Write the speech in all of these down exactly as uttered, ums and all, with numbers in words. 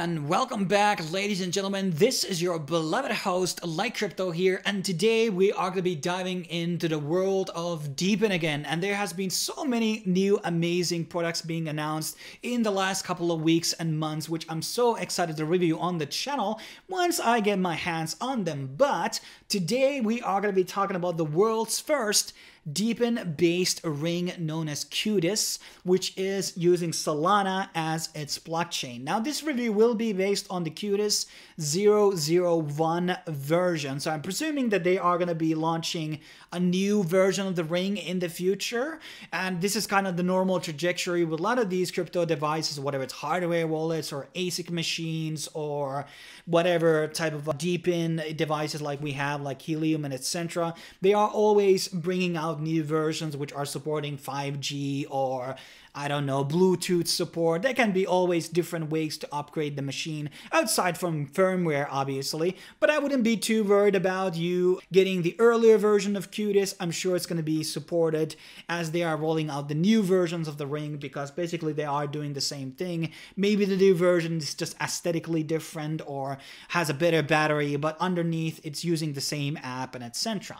and welcome back, ladies and gentlemen. This is your beloved host, Light Crypto here, and today we are going to be diving into the world of DePIN again. And there has been so many new amazing products being announced in the last couple of weeks and months, which I'm so excited to review on the channel once I get my hands on them. But today we are going to be talking about the world's first DePIN based ring known as Cudis, which is using Solana as its blockchain. Now this review will be based on the Cudis zero zero one version, so I'm presuming that they are going to be launching a new version of the ring in the future, and this is kind of the normal trajectory with a lot of these crypto devices, whether it's hardware wallets or A SIC machines or whatever type of DePIN devices like we have, like Helium and etc. They are always bringing out new versions which are supporting five G or I don't know, Bluetooth support. There can be always different ways to upgrade the machine outside from firmware, obviously, but I wouldn't be too worried about you getting the earlier version of Cudis. I'm sure it's going to be supported as they are rolling out the new versions of the ring, because basically they are doing the same thing. Maybe the new version is just aesthetically different or has a better battery, but underneath it's using the same app and et cetera.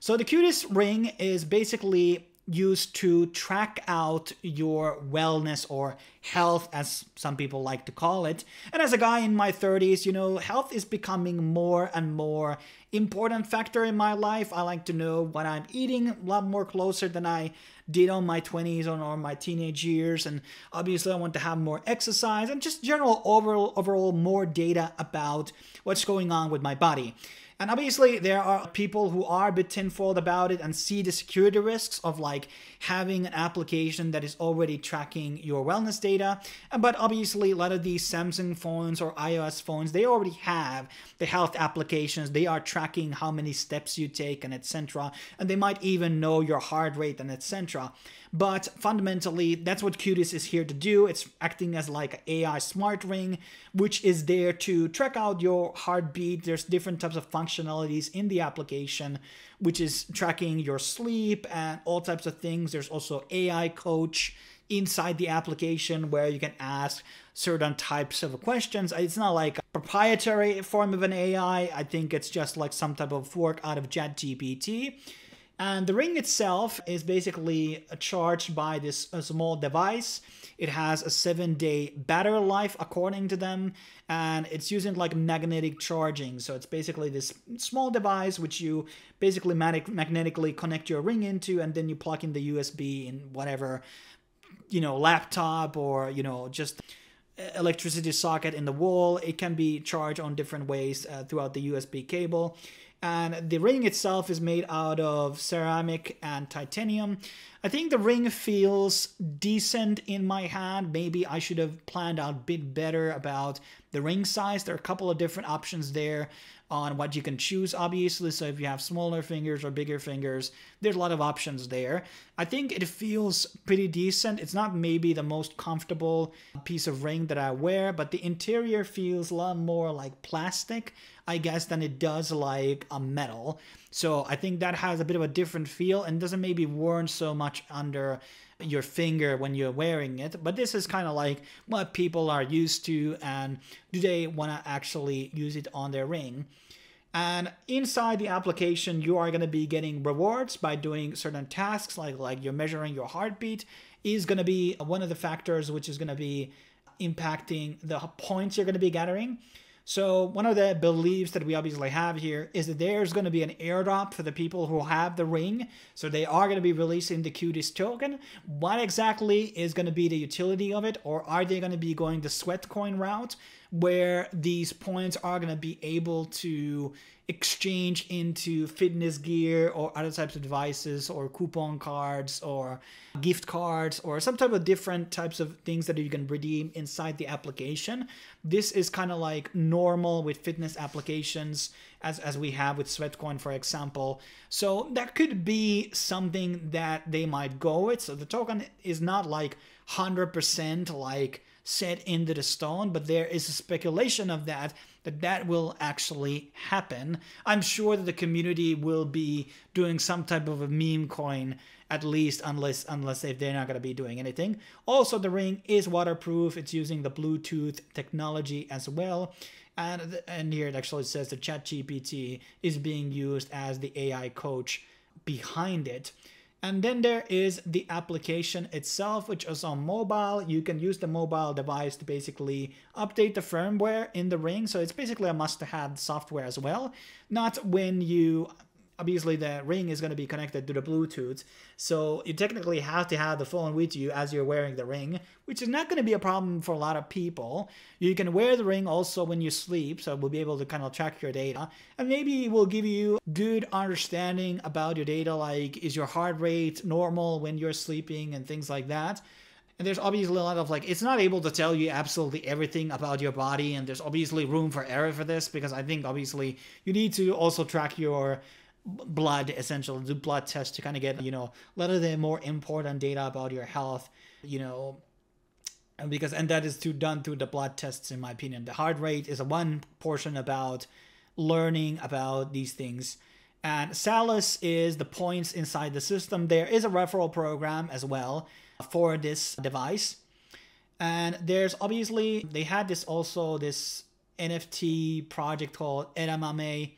So the Cudis ring is basically used to track out your wellness or health, as some people like to call it. And as a guy in my thirties, you know, health is becoming more and more important factor in my life. I like to know what I'm eating a lot more closer than I did on my twenties or on my teenage years. And obviously I want to have more exercise and just general overall, overall more data about what's going on with my body. And obviously there are people who are a bit tinfoiled about it and see the security risks of like having an application that is already tracking your wellness data. But obviously a lot of these Samsung phones or iOS phones, they already have the health applications. They are tracking how many steps you take and et cetera. And they might even know your heart rate and et cetera. But fundamentally, that's what Cudis is here to do. It's acting as like an A I smart ring, which is there to track out your heartbeat. There's different types of functions functionalities in the application, which is tracking your sleep and all types of things. There's also A I coach inside the application where you can ask certain types of questions. It's not like a proprietary form of an A I. I think it's just like some type of fork out of ChatGPT. And the ring itself is basically charged by this small device. It has a seven-day battery life, according to them, and it's using like magnetic charging. So it's basically this small device which you basically magnetically connect your ring into, and then you plug in the U S B in whatever, you know, laptop or, you know, just electricity socket in the wall. It can be charged on different ways uh, throughout the U S B cable. And the ring itself is made out of ceramic and titanium. I think the ring feels decent in my hand. Maybe I should have planned out a bit better about the ring size. There are a couple of different options there on what you can choose, obviously. So if you have smaller fingers or bigger fingers, there's a lot of options there. I think it feels pretty decent. It's not maybe the most comfortable piece of ring that I wear, but the interior feels a lot more like plastic, I guess, than it does like a metal. So I think that has a bit of a different feel and doesn't maybe worn so much under your finger when you're wearing it. But this is kind of like what people are used to, and do they want to actually use it on their ring? And inside the application, you are going to be getting rewards by doing certain tasks, like like you're measuring your heartbeat is going to be one of the factors which is going to be impacting the points you're going to be gathering. So one of the beliefs that we obviously have here is that there's going to be an airdrop for the people who have the ring. So they are going to be releasing the Cudis token. What exactly is going to be the utility of it? Or are they going to be going the Sweatcoin route, where these points are going to be able to exchange into fitness gear or other types of devices or coupon cards or gift cards or some type of different types of things that you can redeem inside the application? This is kind of like normal with fitness applications, as, as we have with Sweatcoin, for example. So that could be something that they might go with. So the token is not like one hundred percent like set into the stone, but there is a speculation of that, that that will actually happen. I'm sure that the community will be doing some type of a meme coin, at least unless unless if they're not going to be doing anything. Also, the ring is waterproof. It's using the Bluetooth technology as well. And, and here it actually says that ChatGPT is being used as the A I coach behind it. And then there is the application itself, which is on mobile. You can use the mobile device to basically update the firmware in the ring. So it's basically a must-have software as well. Not when you... Obviously, the ring is going to be connected to the Bluetooth, so you technically have to have the phone with you as you're wearing the ring, which is not going to be a problem for a lot of people. You can wear the ring also when you sleep, so we'll be able to kind of track your data, and maybe it will give you good understanding about your data, like is your heart rate normal when you're sleeping and things like that. And there's obviously a lot of, like, it's not able to tell you absolutely everything about your body, and there's obviously room for error for this, because I think obviously you need to also track your blood, essentially, do blood tests to kind of get, you know, a lot of the more important data about your health, you know, and because, and that is to done through the blood tests, in my opinion. The heart rate is a one portion about learning about these things. And Salus is the points inside the system. There is a referral program as well for this device. And there's obviously, they had this also, this N F T project called Edamame,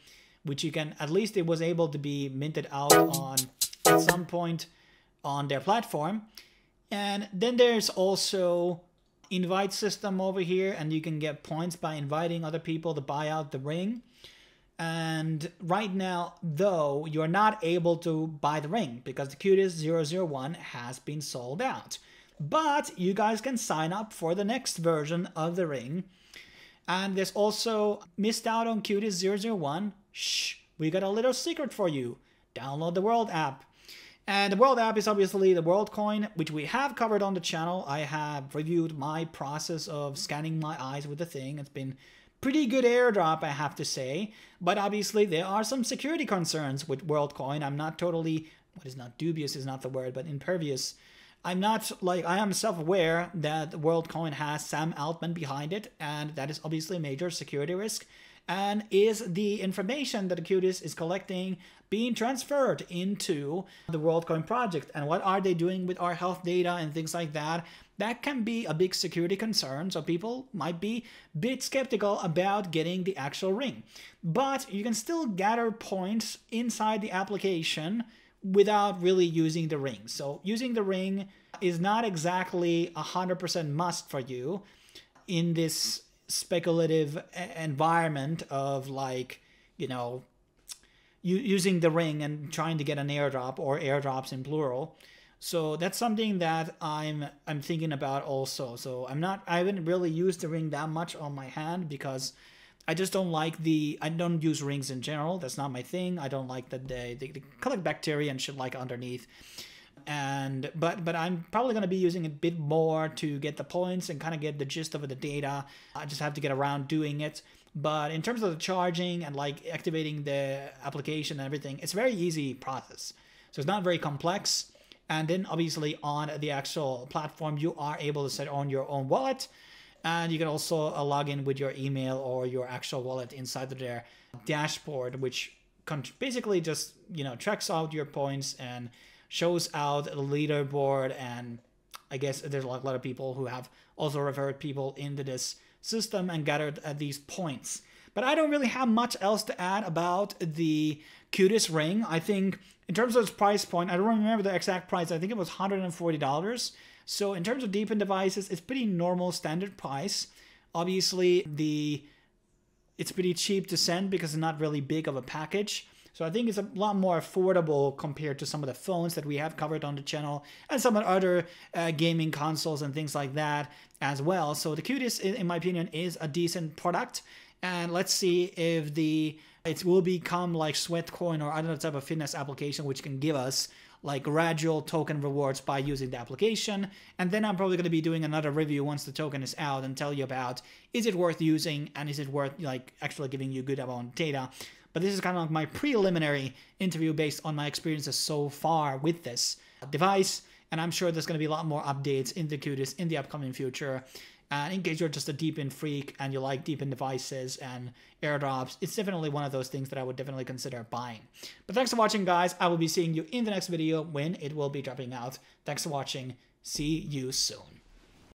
which you can, at least it was able to be minted out on at some point on their platform. And then there's also invite system over here, and you can get points by inviting other people to buy out the ring. And right now, though, you're not able to buy the ring because the Cudis zero zero one has been sold out. But you guys can sign up for the next version of the ring. And there's also missed out on Cudis zero zero one. Shh, we got a little secret for you. Download the World app. And the World app is obviously the Worldcoin, which we have covered on the channel. I have reviewed my process of scanning my eyes with the thing. It's been pretty good airdrop, I have to say. But obviously there are some security concerns with Worldcoin. I'm not totally, what is not dubious is not the word, but impervious. I'm not, like, I am self-aware that Worldcoin has Sam Altman behind it, and that is obviously a major security risk. And is the information that Cudis is collecting being transferred into the Worldcoin project? And what are they doing with our health data and things like that? That can be a big security concern, so people might be a bit skeptical about getting the actual ring. But you can still gather points inside the application without really using the ring. So using the ring is not exactly a one hundred percent must for you in this speculative environment of, like, you know, you using the ring and trying to get an airdrop, or airdrops in plural. So that's something that I'm I'm thinking about also. So I'm not I haven't really used the ring that much on my hand, because I just don't like the I don't use rings in general. That's not my thing. I don't like that they they, they collect bacteria and shit like underneath. And but but I'm probably going to be using a bit more to get the points and kind of get the gist of the data. I just have to get around doing it. But in terms of the charging and, like, activating the application and everything, it's a very easy process. So it's not very complex. And then obviously on the actual platform, you are able to set on your own wallet. And you can also log in with your email or your actual wallet inside of their dashboard, which basically just, you know, tracks out your points and shows out a leaderboard. And I guess there's a lot of people who have also referred people into this system and gathered at these points. But I don't really have much else to add about the Cudis ring. I think in terms of its price point, I don't remember the exact price. I think it was one hundred forty dollars. So in terms of DePIN devices, it's pretty normal standard price. Obviously, the it's pretty cheap to send because it's not really big of a package. So I think it's a lot more affordable compared to some of the phones that we have covered on the channel, and some of the other uh, gaming consoles and things like that as well. So the Cudis, in my opinion, is a decent product. And let's see if the it will become like Sweatcoin or other type of fitness application, which can give us, like, gradual token rewards by using the application. And then I'm probably going to be doing another review once the token is out and tell you about, is it worth using, and is it worth, like, actually giving you good amount of data. But this is kind of like my preliminary interview based on my experiences so far with this device. And I'm sure there's going to be a lot more updates in the Cudis in the upcoming future. And in case you're just a DePIN freak and you like DePIN devices and airdrops, it's definitely one of those things that I would definitely consider buying. But thanks for watching, guys. I will be seeing you in the next video when it will be dropping out. Thanks for watching. See you soon.